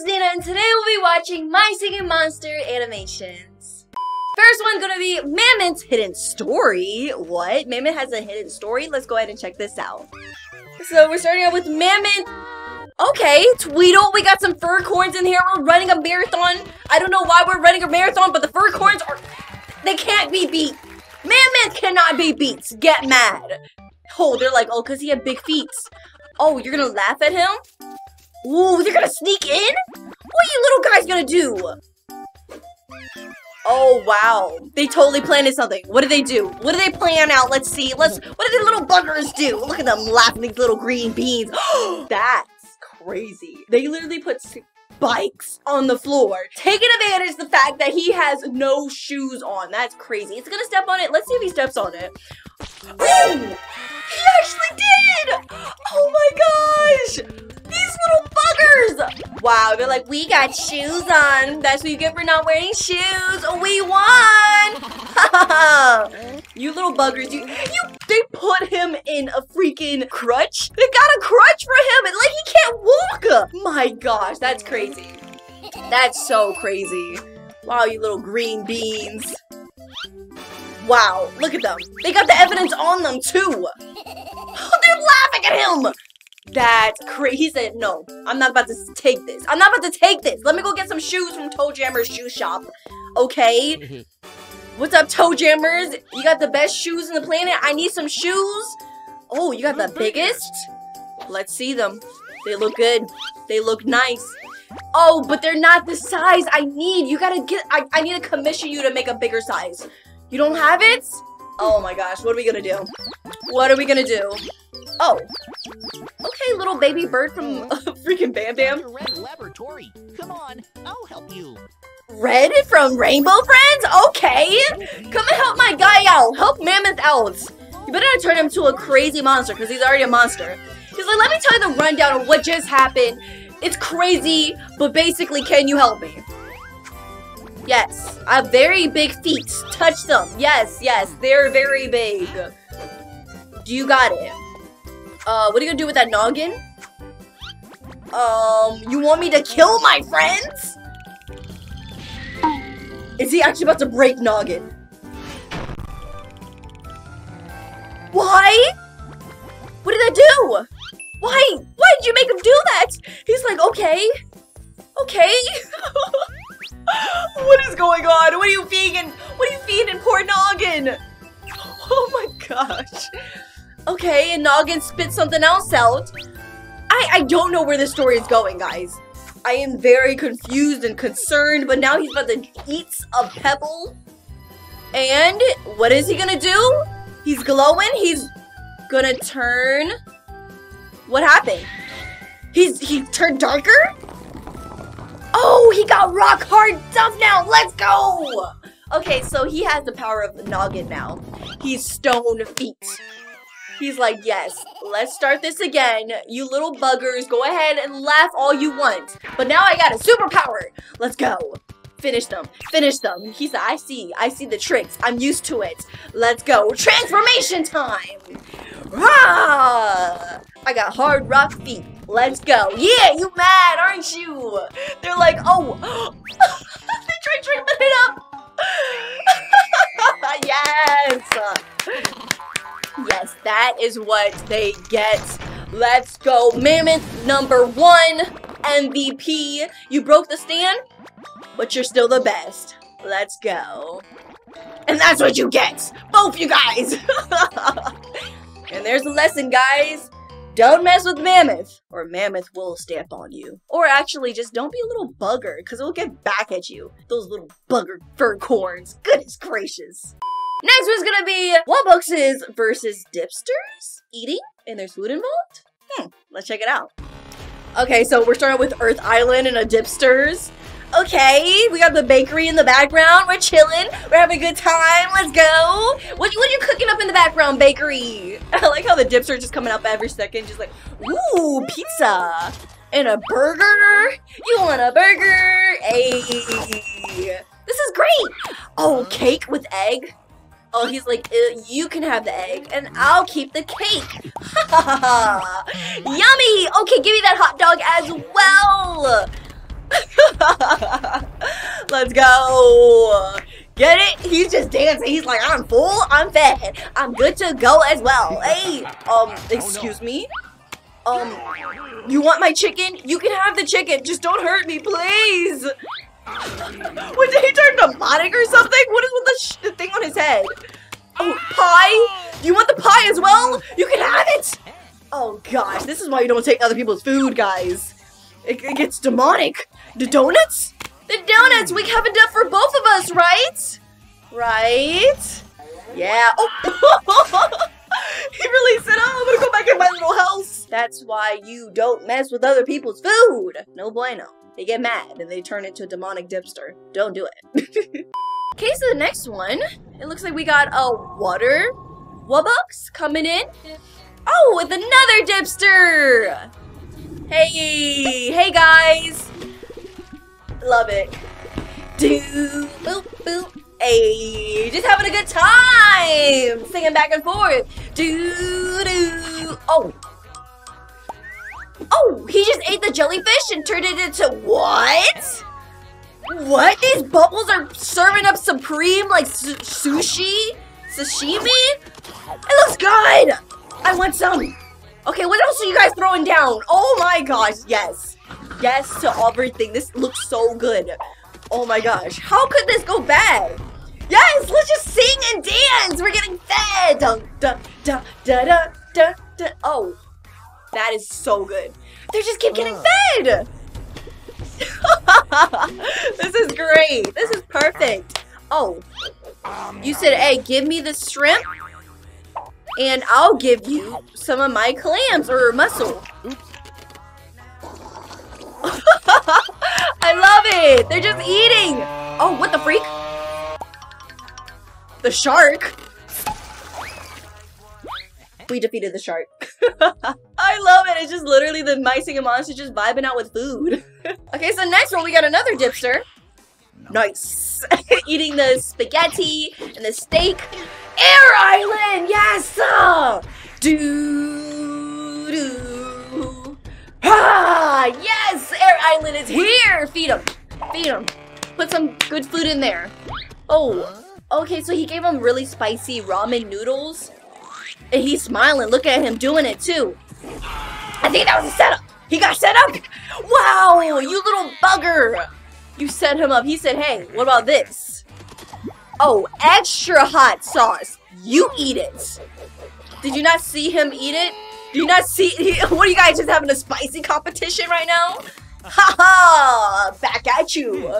it's Dana, and today we'll be watching My Singing Monster animations. First one gonna be Mammott's hidden story. What? Mammott has a hidden story? Let's go ahead and check this out. So we're starting out with Mammott. Okay, Tweedle, we got some Furcorns in here. We're running a marathon. I don't know why we're running a marathon, but the Furcorns are... they can't be beat. Mammott cannot be beat. Get mad. Oh, they're like, oh, because he had big feet. Oh, you're gonna laugh at him? Ooh, they're gonna sneak in? What are you little guys gonna do? Oh, wow. They totally planned something. What did they do? What did they plan out? Let's see. What did the little buggers do? Look at them laughing, these little green beans. That's crazy. They literally put spikes on the floor, taking advantage of the fact that he has no shoes on. That's crazy. It's gonna step on it. Let's see if he steps on it. Ooh! He actually did! Oh my gosh! These little buggers! Wow, they're like, we got shoes on. That's what you get for not wearing shoes. We won! You little buggers, they put him in a freaking crutch. They got a crutch for him and like he can't walk! My gosh, that's crazy. That's so crazy. Wow, you little green beans. Wow, look at them. They got the evidence on them, too. Oh, they're laughing at him. That's crazy. He said, no, I'm not about to take this. I'm not about to take this. Let me go get some shoes from Toe Jammer's shoe shop. Okay. What's up, Toe Jammers? You got the best shoes on the planet. I need some shoes. Oh, you got the biggest? Let's see them. They look good. They look nice. Oh, but they're not the size I need. You gotta get... I need to commission you to make a bigger size. You don't have it? Oh my gosh, what are we gonna do? What are we gonna do? Oh. Okay, little baby bird from freaking Bam Bam. Red Laboratory. Come on, I'll help you. Red from Rainbow Friends? Okay. Come and help my guy out. Help Mammott out. You better not turn him to a crazy monster because he's already a monster. He's like, let me tell you the rundown of what just happened. It's crazy, but basically, can you help me? Yes, I have very big feet. Touch them. Yes, yes, they're very big. You got it. What are you gonna do with that noggin? You want me to kill my friends? Is he actually about to break Noggin? Why? What did I do? Why did you make him do that? He's like, okay. Okay. What is going on? What are you feeding? What are you feeding poor Noggin? Oh my gosh. Okay, and Noggin spit something else out. I don't know where this story is going, guys. I am very confused and concerned, but now he's about to eat a pebble. And what is he gonna do? He's glowing. He's gonna turn... What happened? He turned darker? Oh, he got rock hard stuff now. Let's go. Okay, so he has the power of the Noggin now. He's stone feet. He's like, yes, let's start this again. You little buggers, go ahead and laugh all you want. But now I got a superpower. Let's go. Finish them. Finish them. He said, I see the tricks. I'm used to it. Let's go. Transformation time. Rah! I got hard rock feet. Let's go. Yeah, you mad, aren't you? They're like, oh. They tried tripping it up. Yes. Yes, that is what they get. Let's go. Mammott number one. MVP. You broke the stand, but you're still the best. Let's go. And that's what you get. Both you guys. And there's the lesson, guys. Don't mess with Mammott, or Mammott will stamp on you. Or actually, just don't be a little bugger, because it'll get back at you. Those little bugger Furcorns. Goodness gracious. Next one's gonna be Wubboxes versus Dipsters? Eating? And there's food involved? Let's check it out. Okay, so we're starting with Earth Island and a Dipsters. Okay, we got the bakery in the background. We're chilling. We're having a good time. Let's go. What are you cooking up in the background, bakery? I like how the dips are just coming up every second. Just like, ooh, pizza. And a burger. You want a burger? Hey. This is great. Oh, cake with egg. Oh, he's like, you can have the egg, and I'll keep the cake. Yummy. Okay, give me that hot dog as well. Let's go. Get it? He's just dancing. He's like, I'm full, I'm fed, I'm good to go as well. Hey, excuse me? You want my chicken? You can have the chicken. Just don't hurt me, please. What, did he turn demonic or something? What is with the thing on his head? Oh, pie? You want the pie as well? You can have it. Oh, gosh. This is why you don't take other people's food, guys. It gets demonic. The donuts? The donuts! We have enough for both of us, right? Right? Yeah. Oh. He really said, oh, I'm gonna go back in my little house. That's why you don't mess with other people's food. No bueno. They get mad and they turn into a demonic dipster. Don't do it. Okay, so the next one. It looks like we got a water Wubbox coming in. Oh, with another dipster. Hey, hey guys. Love it. Do boop boop. Hey, just having a good time. Singing back and forth. Do do. Oh. Oh, he just ate the jellyfish and turned it into what? What? These bubbles are serving up supreme like sushi? Sashimi? It looks good. I want some. Okay, what else are you guys throwing down? Oh my gosh, yes. Yes to everything. This looks so good. Oh my gosh. How could this go bad? Yes, let's just sing and dance. We're getting fed. Dun, dun, dun, dun, dun, dun, dun. Oh, that is so good. They just keep getting fed. This is great. This is perfect. Oh, you said, hey, give me the shrimp. And I'll give you some of my clams or mussel. I love it. They're just eating. Oh, what the freak? The shark. We defeated the shark. I love it. It's just literally the My Singing Monsters just vibing out with food. Okay, so next one we got another dipster. Nice. Eating the spaghetti and the steak. Air Island, yes! Do do. Ah, yes! Air Island is here! Feed him. Feed him. Put some good food in there. Oh, okay, so he gave him really spicy ramen noodles. And he's smiling. Look at him doing it, too. I think that was a setup. He got set up? Wow, you little bugger. You set him up. He said, hey, what about this? Oh, extra hot sauce. You eat it. Did you not see him eat it? Do you not see? What are you guys just having a spicy competition right now? Ha ha! Back at you.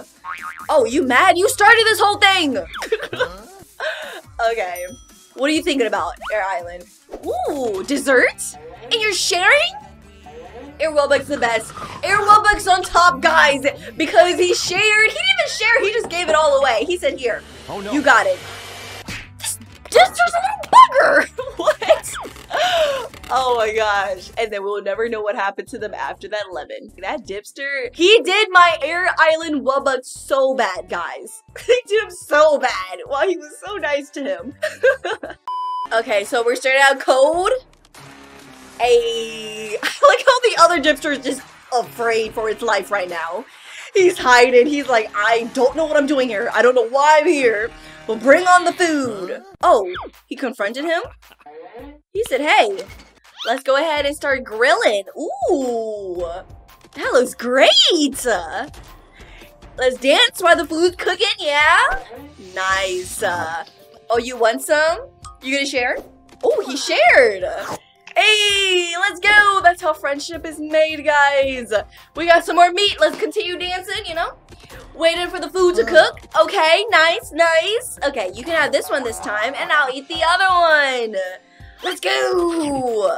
Oh, you mad? You started this whole thing. Okay. What are you thinking about, Air Island? Ooh, dessert? And you're sharing? Air Welbeck's the best. Air Welbeck's on top, guys, because he shared. He didn't even share. He just gave it all away. He said, here. Oh, no. You got it. Just a little bugger. What? Oh my gosh. And then we'll never know what happened to them after that lemon. That dipster, he did my Air Island Wubbox so bad, guys. They did him so bad while he was so nice to him. Okay, so we're starting out Code. I like how the other dipster is just afraid for its life right now. He's hiding. He's like, I don't know what I'm doing here. I don't know why I'm here. But bring on the food. Oh, he confronted him? He said, hey, let's go ahead and start grilling. Ooh, that looks great. Let's dance while the food's cooking, yeah? Nice. Oh, you want some? You gonna share? Oh, he shared. Hey, let's go. That's how friendship is made, guys. We got some more meat. Let's continue dancing, you know? Waiting for the food to cook. Okay, nice, nice. Okay, you can have this one this time, and I'll eat the other one. Let's go.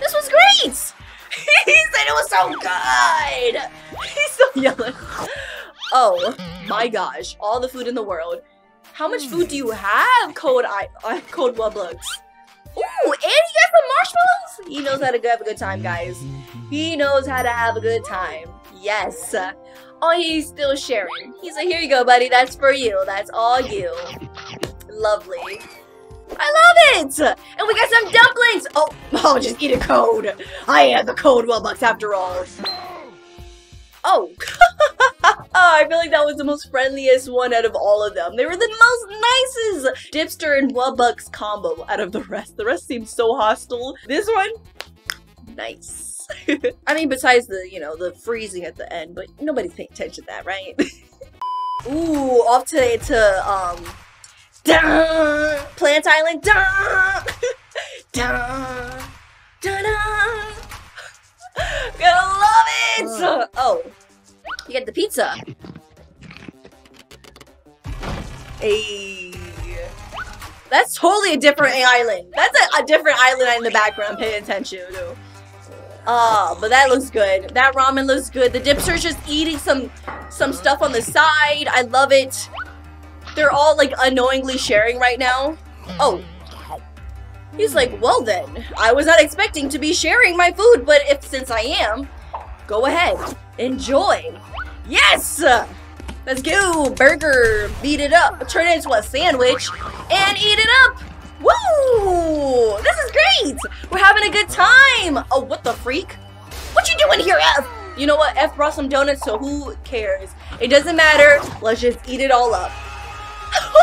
This was great. He said it was so good. He's still yelling. Oh, my gosh. All the food in the world. How much food do you have, Code Wubbox? Ooh, and he got some marshmallows. He knows how to have a good time, guys. He knows how to have a good time. Yes. Oh, he's still sharing. He's like, here you go, buddy. That's for you. That's all you. Lovely. I love it. And we got some dumplings. Oh, just eat a Code. I am the Code Wubbox after all. Oh. I feel like that was the most friendliest one out of all of them. They were the most nicest Dipster and Wubbox combo out of the rest. The rest seemed so hostile. This one, nice. I mean, besides the, you know, the freezing at the end, but nobody's paying attention to that, right? Ooh, off today to, Plant Island, gonna love it! Oh, you get the pizza. Ayy. That's totally a different island. That's a different island in the background, pay attention to. Oh, but that looks good. That ramen looks good. The Dipsters just eating some stuff on the side. I love it. They're all like unknowingly sharing right now. Oh. He's like, well then, I was not expecting to be sharing my food, but since I am, go ahead. Enjoy. Yes! Let's go! Burger, beat it up, turn it into a sandwich, and eat it up! Woo! This is great! We're having a good time! Oh, what the freak? What you doing here, F? You know what? F brought some donuts, so who cares? It doesn't matter. Let's just eat it all up.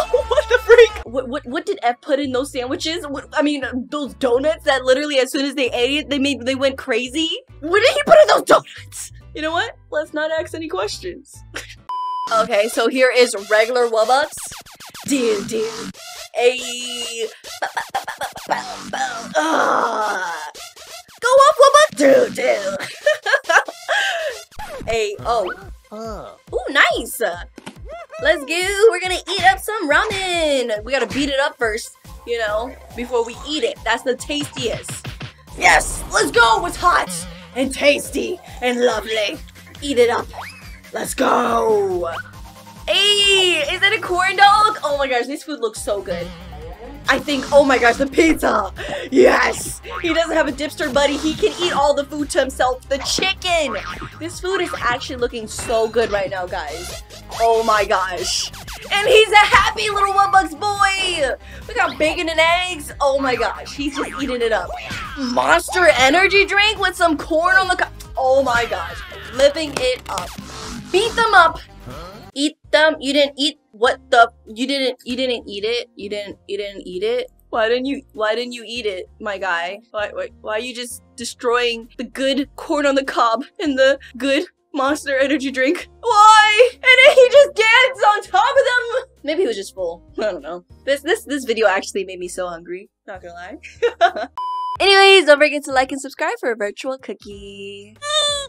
What the freak? What did F put in those sandwiches? I mean, those donuts that literally as soon as they ate it, they went crazy? What did he put in those donuts? You know what? Let's not ask any questions. Okay, so here is regular Wubbox. Dude. Ayy. Go off, Wubbox. Dude. Ayy. Oh. Ooh, nice. Let's go. We're gonna eat up some ramen. We gotta beat it up first, you know, before we eat it. That's the tastiest. Yes. Let's go. It's hot and tasty and lovely. Eat it up. Let's go! Hey, is that a corn dog? Oh my gosh, this food looks so good. I think, oh my gosh, the pizza! Yes! He doesn't have a Dipster buddy. He can eat all the food to himself. The chicken! This food is actually looking so good right now, guys. Oh my gosh. And he's a happy little Wubbox boy! We got bacon and eggs. Oh my gosh, he's just eating it up. Monster energy drink with some corn on the cup. Oh my gosh, living it up. Beat them up. Eat them. You didn't eat what the you didn't eat it. You didn't eat it. Why didn't you eat it, my guy? Why are you just destroying the good corn on the cob and the good monster energy drink? Why? And then he just danced on top of them. Maybe he was just full. I don't know. This video actually made me so hungry. Not gonna lie. Anyways, don't forget to like and subscribe for a virtual cookie.